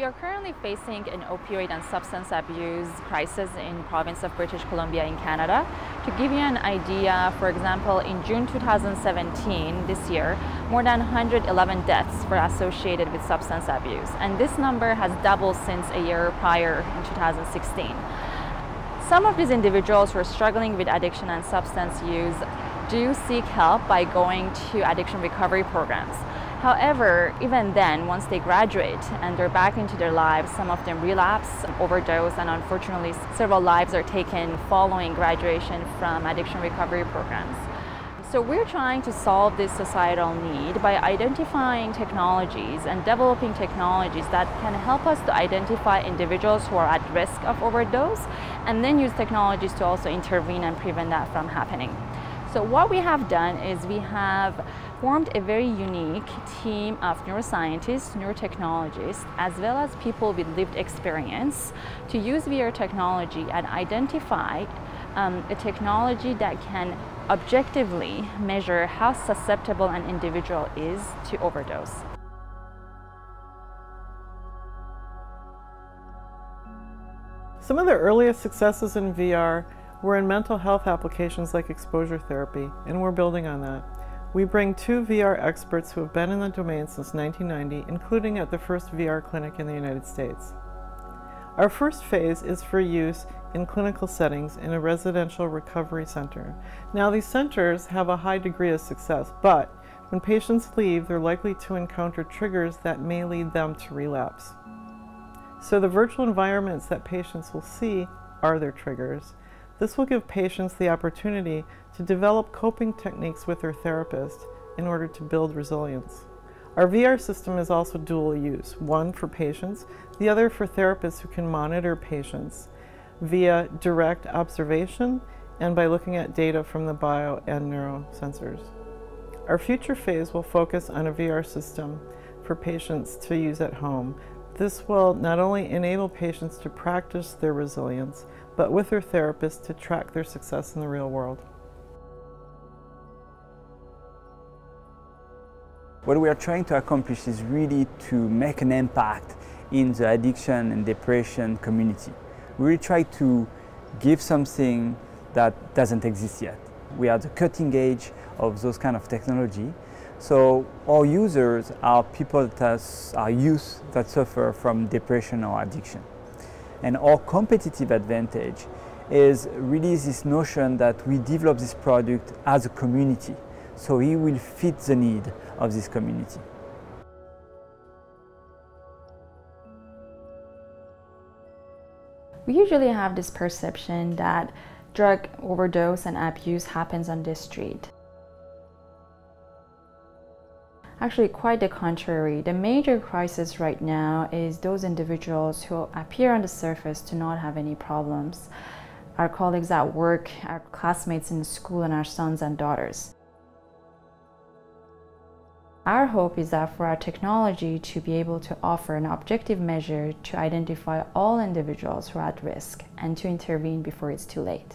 We are currently facing an opioid and substance abuse crisis in the province of British Columbia in Canada. To give you an idea, for example, in June 2017, this year, more than 111 deaths were associated with substance abuse. And this number has doubled since a year prior in 2016. Some of these individuals who are struggling with addiction and substance use do seek help by going to addiction recovery programs. However, even then, once they graduate and they're back into their lives, some of them relapse, overdose, and unfortunately, several lives are taken following graduation from addiction recovery programs. So we're trying to solve this societal need by identifying technologies and developing technologies that can help us to identify individuals who are at risk of overdose, and then use technologies to also intervene and prevent that from happening. So what we have done is we have formed a very unique team of neuroscientists, neurotechnologists, as well as people with lived experience to use VR technology and identify a technology that can objectively measure how susceptible an individual is to overdose. Some of the earliest successes in VR were in mental health applications like exposure therapy, and we're building on that. We bring two VR experts who have been in the domain since 1990, including at the first VR clinic in the United States. Our first phase is for use in clinical settings in a residential recovery center. Now, these centers have a high degree of success, but when patients leave, they're likely to encounter triggers that may lead them to relapse. So the virtual environments that patients will see are their triggers. This will give patients the opportunity to develop coping techniques with their therapist in order to build resilience. Our VR system is also dual use, one for patients, the other for therapists who can monitor patients via direct observation and by looking at data from the bio and neurosensors. Our future phase will focus on a VR system for patients to use at home. This will not only enable patients to practice their resilience, but with their therapist to track their success in the real world. What we are trying to accomplish is really to make an impact in the addiction and depression community. We really try to give something that doesn't exist yet. We are the cutting edge of those kind of technology. So our users are people that are youth that suffer from depression or addiction. And our competitive advantage is really this notion that we develop this product as a community. So it will fit the need of this community. We usually have this perception that drug overdose and abuse happens on this street. Actually, quite the contrary. The major crisis right now is those individuals who appear on the surface to not have any problems. Our colleagues at work, our classmates in school, and our sons and daughters. Our hope is that for our technology to be able to offer an objective measure to identify all individuals who are at risk and to intervene before it's too late.